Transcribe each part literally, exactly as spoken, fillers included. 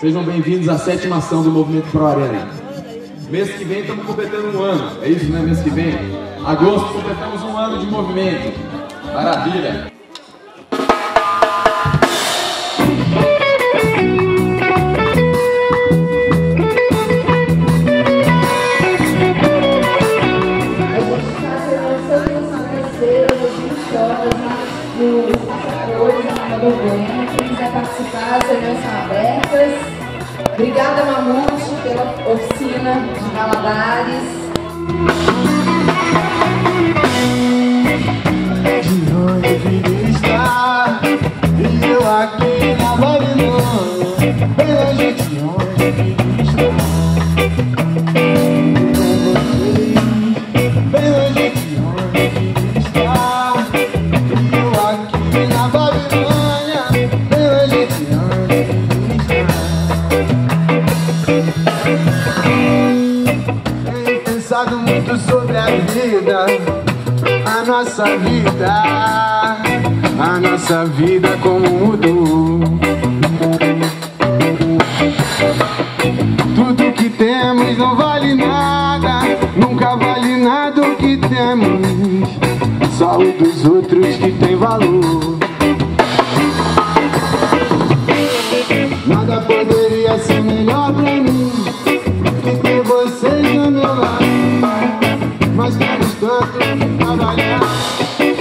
Sejam bem-vindos à sétima ação do Movimento Pró Arena. Mês que vem estamos completando um ano, é isso, né? Mês que vem, agosto, completamos um ano de movimento. Maravilha! Obrigada, Mamute, pela oficina de Valadares. De onde a vida está, e eu aqui na Babilônia. Bem longe de onde a vida está, eu não bem longe de onde a vida está, e eu aqui na Babilônia. Bem longe de onde a vida está. Muito sobre a vida, a nossa vida, a nossa vida como mudou. Tudo que temos não vale nada, nunca vale nada o que temos, só o dos outros que tem valor. Nada poderia ser melhor pra mim que ter vocês no meu lado. Nós temos tanto que trabalhar,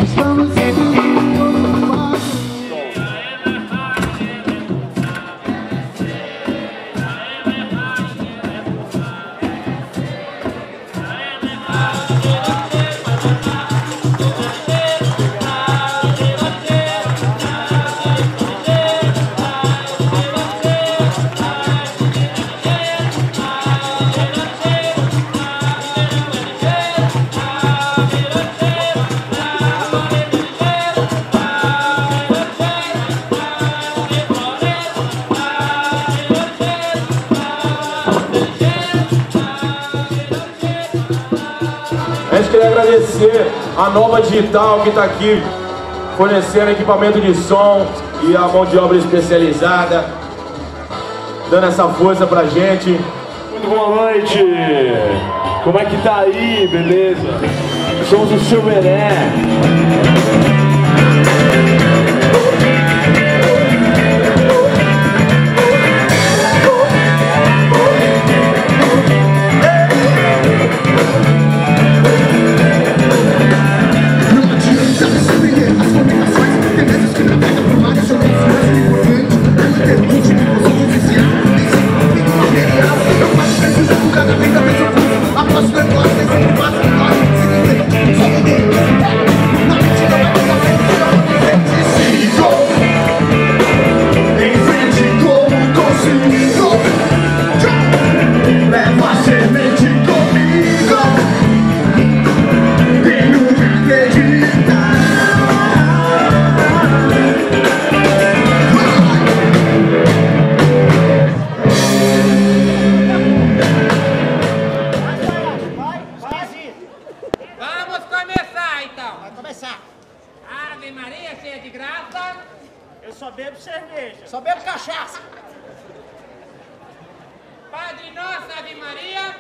estamos sempre muito ocupados. Queria agradecer a Nova Digital que está aqui fornecendo equipamento de som e a mão de obra especializada, dando essa força pra gente. Muito boa noite! Como é que tá aí, beleza? Somos o Silveré. Só bebo cachaça. Padre Nossa, Ave Maria.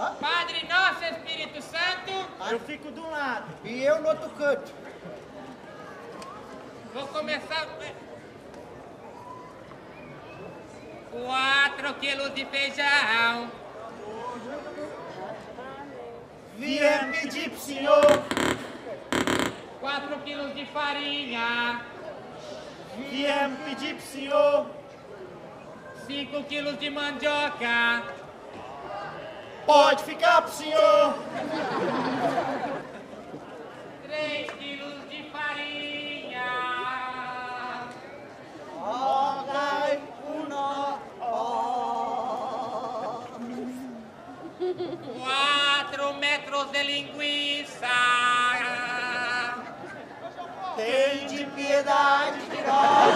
Ah? Padre Nosso, Espírito Santo. Ah, eu fico de um lado e eu no outro canto. Vou começar. Quatro quilos de feijão. Vier pedir pro senhor. Quatro quilos de farinha. Viemos pedir pro senhor. Cinco quilos de mandioca. Pode ficar pro senhor. Três quilos de farinha. Ó, dai o nó. Quatro metros de linguiça. Tem de piedade de nós.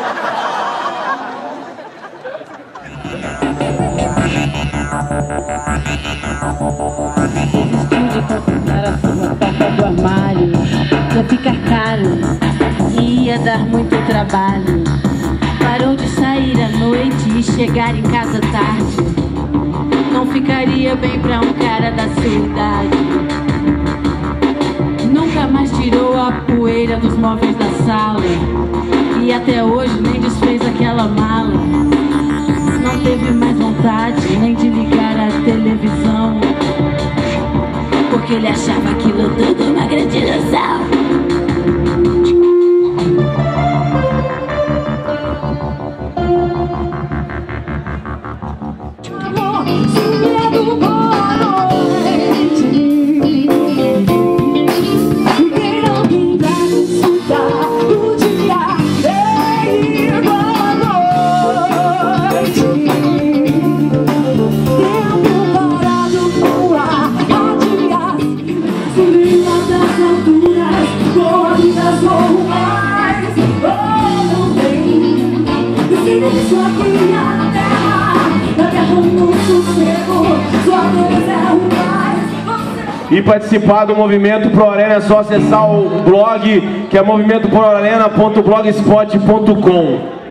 Para fumar a porta do armário, já fica caro. E ia dar muito trabalho. Parou de sair à noite e chegar em casa tarde. Não ficaria bem pra um cara da sua idade. Nunca mais tirou a poeira dos móveis da sala, e até hoje nem desfez aquela mala. Não teve mais vontade nem de ligar a televisão, porque ele achava aquilo tudo uma grande ilusão. E participar do Movimento Pró Arena é só acessar o blog, que é movimento pro arena ponto blogspot ponto com.